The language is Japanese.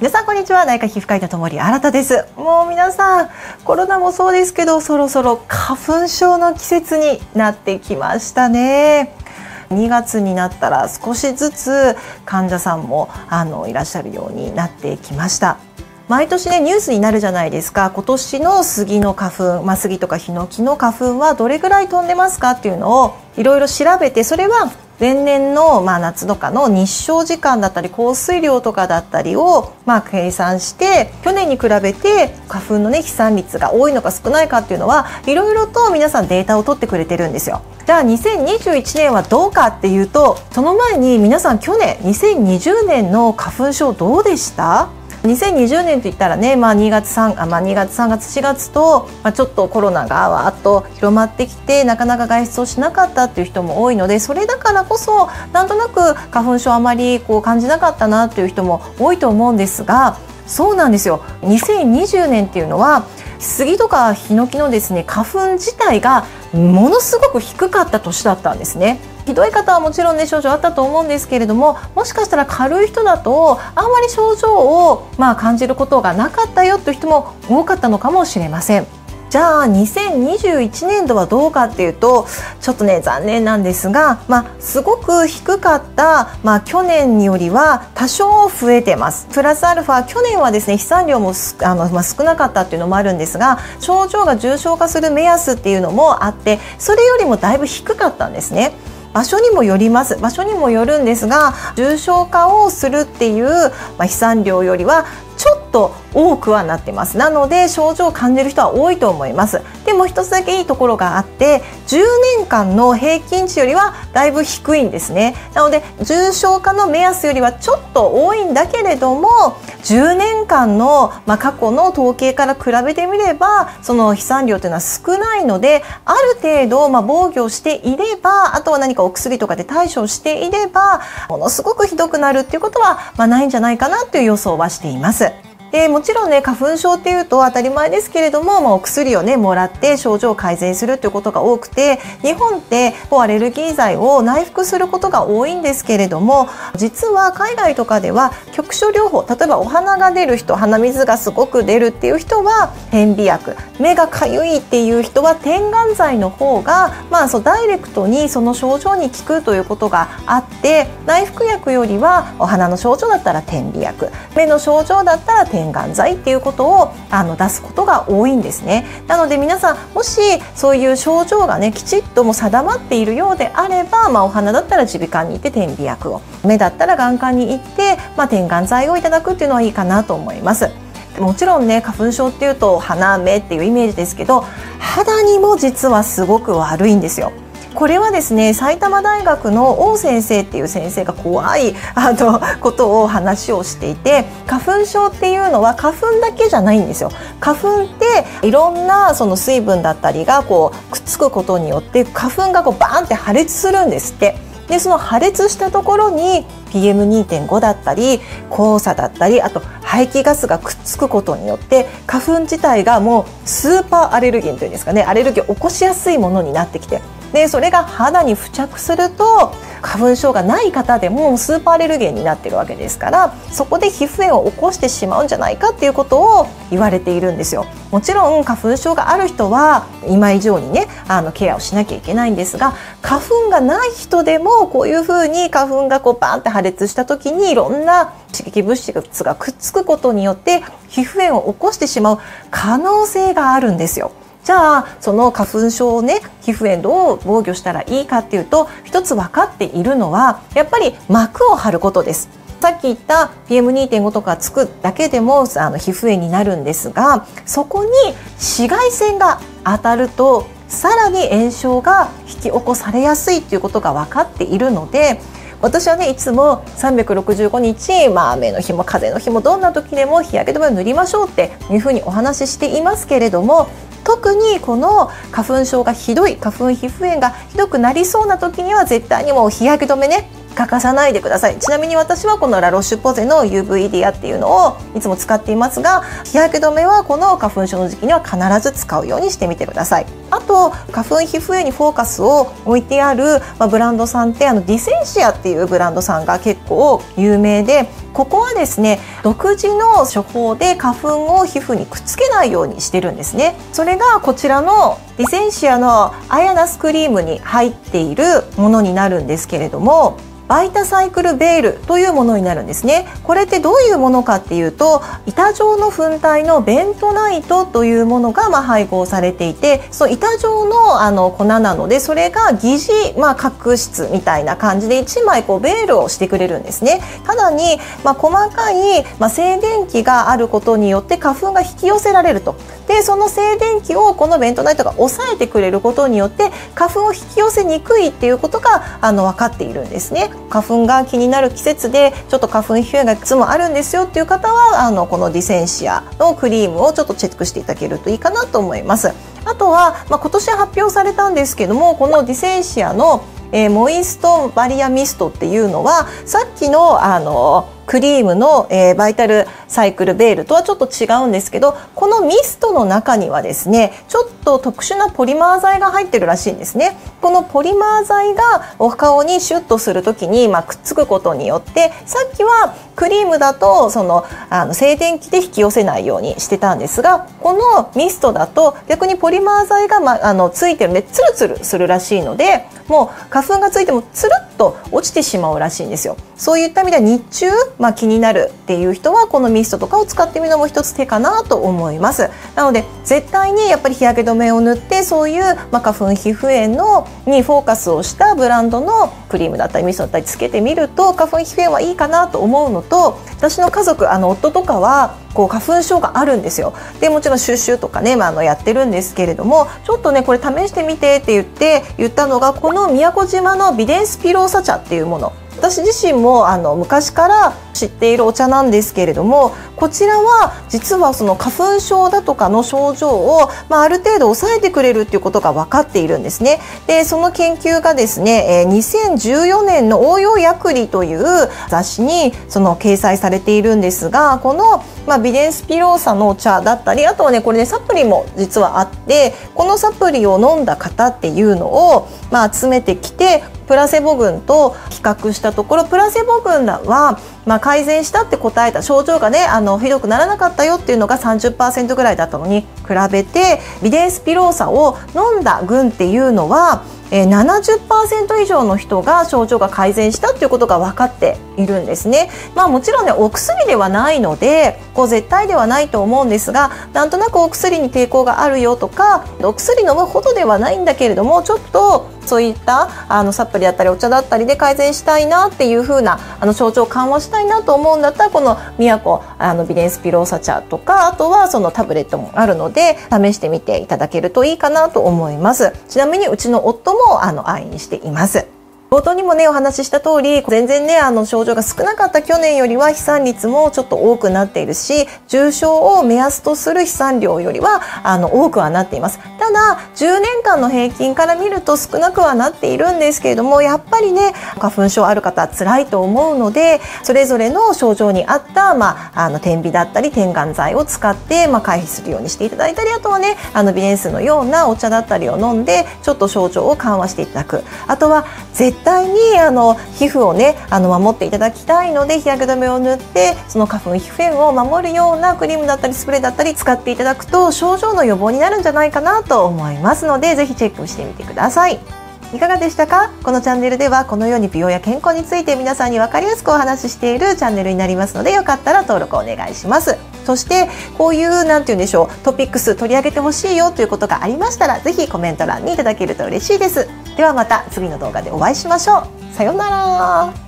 皆さんこんにちは、内科皮膚科医の友利新です。もう皆さんコロナもそうですけど、そろそろ花粉症の季節になってきましたね。2月になったら少しずつ患者さんもいらっしゃるようになってきました。毎年ね、ニュースになるじゃないですか。今年の杉の花粉、杉とかヒノキの花粉はどれぐらい飛んでますかっていうのをいろいろ調べて、それは前年の夏とかの日照時間だったり降水量とかだったりを計算して、去年に比べて花粉のね飛散率が多いのか少ないかっていうのはいろいろと皆さんデータを取ってくれてるんですよ。じゃあ2021年はどうかっていうと、その前に皆さん去年2020年の花粉症どうでした？2020年といったらね、2月3月4月と、ちょっとコロナがわーっと広まってきて、なかなか外出をしなかったっていう人も多いので、それだからこそなんとなく花粉症あまり感じなかったなっていう人も多いと思うんですが、そうなんですよ。2020年っていうのは杉とかヒノキのですね、花粉自体がものすごく低かった年だったんですね。ひどい方はもちろんね症状あったと思うんですけれども、もしかしたら軽い人だとあんまり症状を感じることがなかったよという人も多かったのかもしれません。じゃあ2021年度はどうかっていうと、ちょっとね残念なんですが、すごく低かった、去年よりは多少増えてます。プラスアルファ、去年はですね飛散量も少なかったっていうのもあるんですが、症状が重症化する目安っていうのもあって、それよりもだいぶ低かったんですね。場所にもよるんですが、重症化をするっていう、飛散量よりはちょっと多くはなってます。なので症状を感じる人は多いと思います。でも一つだけいいところがあって、10年間の平均値よりはだいぶ低いんですね。なので重症化の目安よりはちょっと多いんだけれども、10年間の、過去の統計から比べてみれば、その飛散量というのは少ないので、ある程度、防御していれば、あとは何かお薬とかで対処していれば、ものすごくひどくなるっていうことは、ないんじゃないかなという予想はしています。でもちろんね、花粉症っていうと当たり前ですけれども、お薬をねもらって症状を改善するということが多くて、日本ってアレルギー剤を内服することが多いんですけれども、実は海外とかでは局所療法、例えばお鼻が出る人、鼻水がすごく出るっていう人は点鼻薬、目がかゆいっていう人は点眼剤の方が、ダイレクトにその症状に効くということがあって、内服薬よりはお鼻の症状だったら点鼻薬、目の症状だったら点眼剤っていうことを出すことが多いんですね。なので皆さん、もしそういう症状がねきちっともう定まっているようであれば、お鼻だったら耳鼻科に行って点鼻薬を、目だったら眼科に行って、点眼剤をいただくっていうのはいいかなと思います。もちろんね、花粉症っていうと鼻目っていうイメージですけど、肌にも実はすごく悪いんですよ。これはですね、埼玉大学の王先生っていう先生が怖いことを話をしていて、花粉症っていうのは花粉だけじゃないんですよ。花粉っていろんなその水分だったりがくっつくことによって花粉がバーンって破裂するんですって。でその破裂したところに PM2.5 だったり黄砂だったり、あと排気ガスがくっつくことによって花粉自体がもうスーパーアレルゲンというんですかね、アレルギーを起こしやすいものになってきて、でそれが肌に付着すると花粉症がない方でもスーパーアレルゲンになっているわけですから、そこで皮膚炎を起こしてしまうんじゃないかっていうことを言われているんですよ。もちろん花粉症がある人は今以上にねケアをしなきゃいけないんですが、花粉がない人でもこういうふうに花粉がバーンって破裂した時にいろんな刺激物質がくっつくことによって皮膚炎を起こしてしまう可能性があるんですよ。じゃあその花粉症をね、皮膚炎どう防御したらいいかっていうと、一つ分かっているのはやっぱり膜を張ることです。さっき言った PM2.5 とかつくだけでも皮膚炎になるんですが、そこに紫外線が当たるとさらに炎症が引き起こされやすいということが分かっているので、私はねいつも365日、雨の日も風の日もどんな時でも日焼け止めを塗りましょうっていうふうにお話ししていますけれども、特にこの花粉症がひどい、花粉皮膚炎がひどくなりそうな時には絶対にもう日焼け止めね欠かさないでください。ちなみに私はこのラロッシュポゼの UV ディアっていうのをいつも使っていますが、日焼け止めはこの花粉症の時期には必ず使うようにしてみてください。あと花粉皮膚炎にフォーカスを置いてあるブランドさんってディセンシアっていうブランドさんが結構有名で、ここはですね、独自の処方で花粉を皮膚にくっつけないようにしてるんですね。それがこちらのエセンシアのアヤナスクリームに入っているものになるんですけれども、バイタサイクルベールというものになるんですね。これってどういうものかっていうと、板状の粉体のベントナイトというものが配合されていて、その板状の粉なので、それが疑似角質みたいな感じで1枚こうベールをしてくれるんですね。ただに細かい静電気があることによって花粉が引き寄せられると。でその静電気をこのベントナイトが抑えてくれることによって花粉を引き寄せにくいっていうことが分かっているんですね。花粉が気になる季節でちょっと花粉飛来がいくつもあるんですよっていう方はこのディセンシアのクリームをちょっとチェックしていただけるといいかなと思います。あとは、今年発表されたんですけども、このディセンシアのモイストバリアミストっていうのはさっきのクリームのバイタルサイクルベールとはちょっと違うんですけど、このミストの中にはですねちょっと特殊なポリマー剤が入ってるらしいんですね。このポリマー剤がお顔にシュッとする時にくっつくことによって、さっきはクリームだと静電気で引き寄せないようにしてたんですが、このミストだと逆にポリマー剤がついてるんでツルツルするらしいので、もう花粉がついてもツルッと落ちてしまうらしいんですよ。そういった意味では日中気になるっていう人はこのミストとかを使ってみるのも一つ手かなと思います。なので絶対にやっぱり日焼け止めを塗って、そういう花粉皮膚炎にフォーカスをしたブランドのクリームだったりミストだったりつけてみると花粉皮膚炎はいいかなと思うのと、私の家族夫とかは花粉症があるんですよ。でもちろん収集とかね、やってるんですけれども、ちょっとねこれ試してみてって言ったのがこの宮古島のビデンスピローサ茶っていうもの。私自身も昔から知っているお茶なんですけれども、こちらは実はその花粉症だとかの症状を、ある程度抑えてくれるっていうことが分かっているんですね。でその研究がですね、2014年の応用薬理という雑誌に掲載されているんですが、このビデンスピローサのお茶だったり、あとはねこれねサプリも実はあって、このサプリを飲んだ方っていうのを集めてきてプラセボ群と比較したところ、プラセボ群は改善したって答えた症状がねひどくならなかったよっていうのが 30% ぐらいだったのに比べて、ビデンスピローサを飲んだ群っていうのは70% 以上の人が症状が改善したっていうことが分かっているんですね。もちろんねお薬ではないので絶対ではないと思うんですが、なんとなくお薬に抵抗があるよとか、お薬飲むほどではないんだけれどもちょっとそういったサプリだったりお茶だったりで改善したいなっていう風な症状を緩和したいなと思うんだったら、この宮古ビデンスピローサ茶とか、あとはそのタブレットもあるので試してみていただけるといいかなと思います。ちなみにうちの夫も愛飲しています。冒頭にもねお話しした通り、全然ね症状が少なかった去年よりは飛散率もちょっと多くなっているし、重症を目安とする飛散量よりは多くはなっています。ただ10年間の平均から見ると少なくはなっているんですけれども、やっぱりね花粉症ある方は辛いと思うので、それぞれの症状に合った、点鼻だったり点眼剤を使って、回避するようにしていただいたり、あとはねビデンスのようなお茶だったりを飲んでちょっと症状を緩和していただく。あとは絶対に皮膚をね守っていただきたいので、日焼け止めを塗ってその花粉皮膚炎を守るようなクリームだったりスプレーだったり使っていただくと症状の予防になるんじゃないかなと思いますので、ぜひチェックしてみてください。いかがでしたか？このチャンネルではこのように美容や健康について皆さんに分かりやすくお話ししているチャンネルになりますので、よかったら登録お願いします。そしてこういうなんて言うんでしょう、トピックス取り上げてほしいよということがありましたら、ぜひコメント欄にいただけると嬉しいです。ではまた次の動画でお会いしましょう。さようなら。